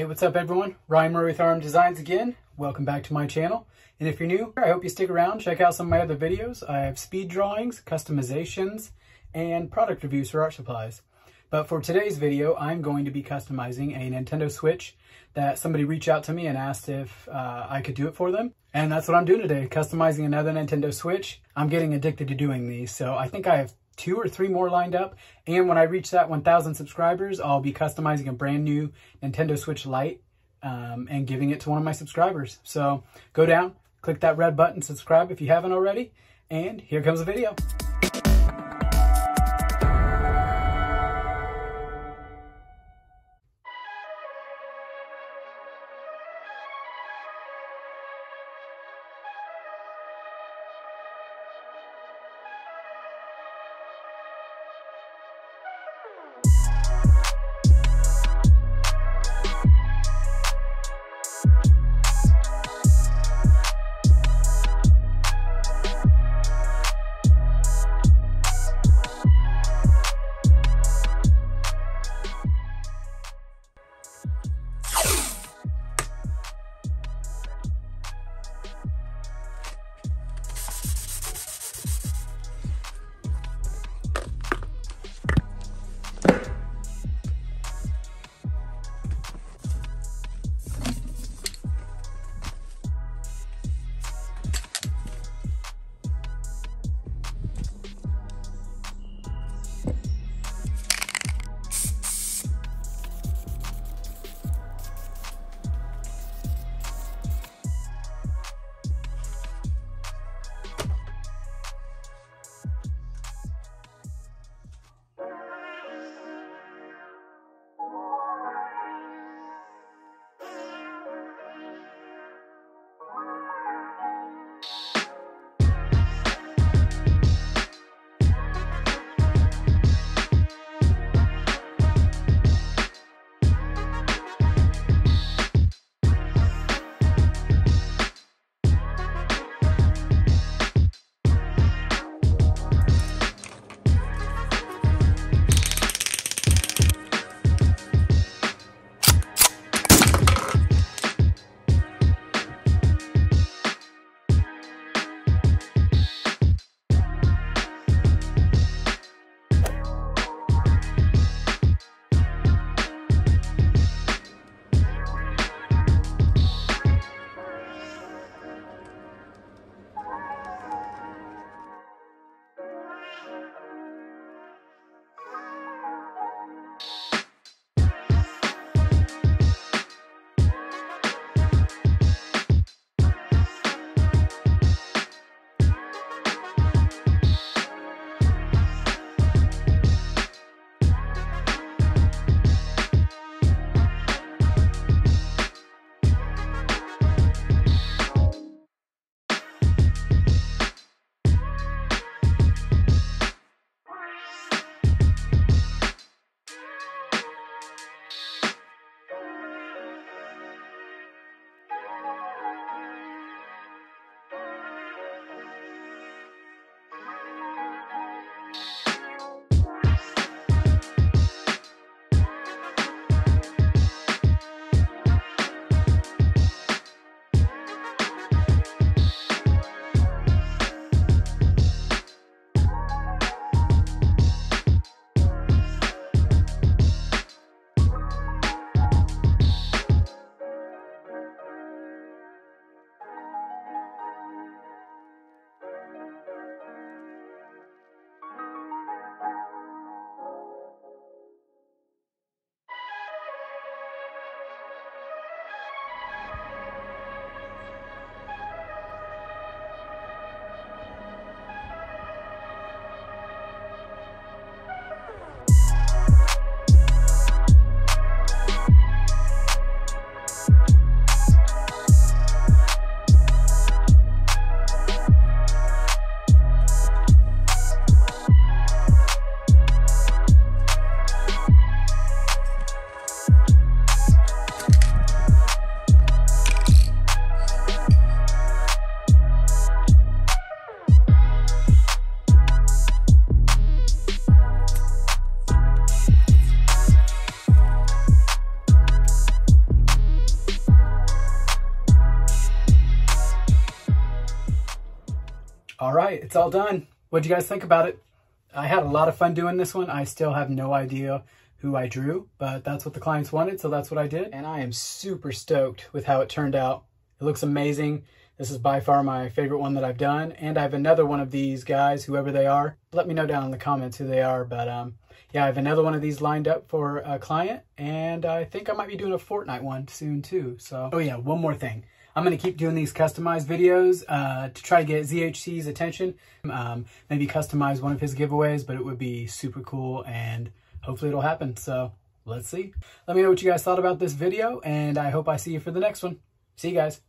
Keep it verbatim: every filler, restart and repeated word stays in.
Hey, what's up everyone? Ryan Murray with R M Designs again. Welcome back to my channel. And if you're new, I hope you stick around, check out some of my other videos. I have speed drawings, customizations, and product reviews for art supplies. But for today's video, I'm going to be customizing a Nintendo Switch that somebody reached out to me and asked if uh, I could do it for them. And that's what I'm doing today, customizing another Nintendo Switch. I'm getting addicted to doing these, so I think I have two or three more lined up, and when I reach that one thousand subscribers, I'll be customizing a brand new Nintendo Switch Lite um, and giving it to one of my subscribers. So go down, click that red button, subscribe if you haven't already, and here comes the video. right, it's all done. What'd you guys think about it? I had a lot of fun doing this one. I still have no idea who I drew, but that's what the clients wanted, so that's what I did. And I am super stoked with how it turned out. It looks amazing. This is by far my favorite one that I've done. And I have another one of these guys, whoever they are. Let me know down in the comments who they are. But um, yeah, I have another one of these lined up for a client. And I think I might be doing a Fortnite one soon too. So, oh yeah, one more thing. I'm going to keep doing these customized videos uh, to try to get Z H C's attention. Um, maybe customize one of his giveaways, but it would be super cool and hopefully it'll happen. So let's see. Let me know what you guys thought about this video, and I hope I see you for the next one. See you guys.